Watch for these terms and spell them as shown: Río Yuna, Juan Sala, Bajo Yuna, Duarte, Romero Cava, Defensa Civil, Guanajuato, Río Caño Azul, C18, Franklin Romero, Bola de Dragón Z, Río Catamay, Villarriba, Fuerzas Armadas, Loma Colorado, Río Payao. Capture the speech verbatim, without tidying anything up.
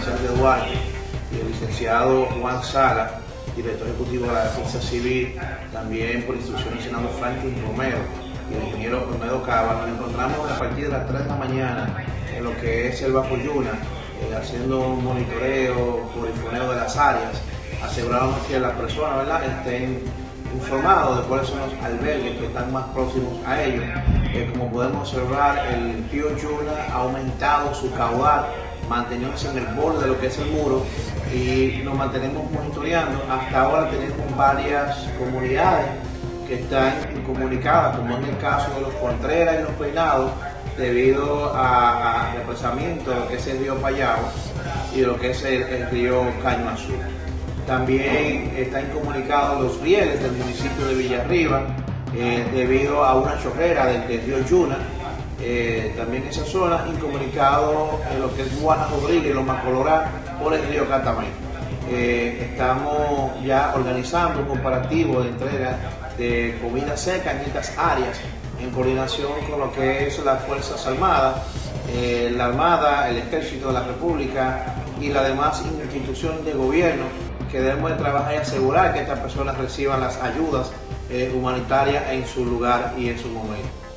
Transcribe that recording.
oficial de Duarte, y el licenciado Juan Sala, director ejecutivo de la Defensa Civil, también por instrucción del senador Franklin Romero y el ingeniero Romero Cava, nos encontramos a partir de las tres de la mañana en lo que es el Bajo Yuna, eh, haciendo un monitoreo, purifoneo de las áreas, aseguramos que las personas, ¿verdad?, estén informados de cuáles son los albergues que están más próximos a ellos. Eh, como podemos observar, el río Yuna ha aumentado su caudal, manteniéndose en el borde de lo que es el muro, y nos mantenemos monitoreando. Hasta ahora tenemos varias comunidades que están incomunicadas, como es el caso de los Contreras y los Peinados, debido a, a represamiento de lo que es el río Payao y de lo que es el, el río Caño Azul. También están incomunicados los rieles del municipio de Villarriba, eh, debido a una chorrera del, del río Yuna. Eh, también esa zona incomunicado en lo que es Guanajuato y Loma Colorado por el río Catamay. Eh, estamos ya organizando un comparativo de entrega de comida seca en estas áreas en coordinación con lo que es las Fuerzas Armadas, eh, la Armada, el Ejército de la República y las demás instituciones de gobierno que debemos de trabajar y asegurar que estas personas reciban las ayudas eh, humanitarias en su lugar y en su momento.